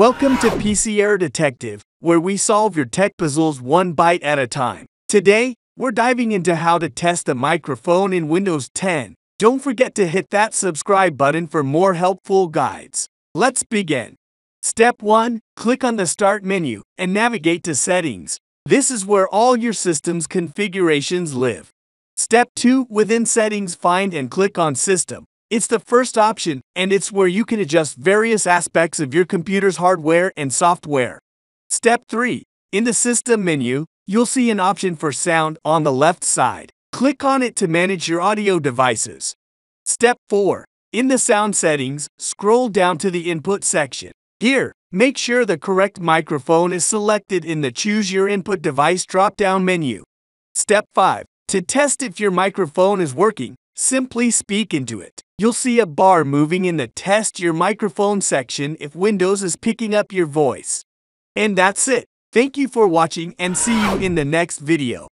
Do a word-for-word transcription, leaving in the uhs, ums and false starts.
Welcome to P C Error Detective, where we solve your tech puzzles one bite at a time. Today, we're diving into how to test the microphone in Windows ten. Don't forget to hit that subscribe button for more helpful guides. Let's begin. Step one. Click on the Start menu and navigate to Settings. This is where all your system's configurations live. Step two. Within Settings, find and click on System. It's the first option, and it's where you can adjust various aspects of your computer's hardware and software. Step three. In the System menu, you'll see an option for sound on the left side. Click on it to manage your audio devices. Step four. In the Sound settings, scroll down to the Input section. Here, make sure the correct microphone is selected in the Choose Your Input Device drop-down menu. Step five. To test if your microphone is working, simply speak into it. You'll see a bar moving in the Test Your Microphone section if Windows is picking up your voice. And that's it. Thank you for watching, and see you in the next video.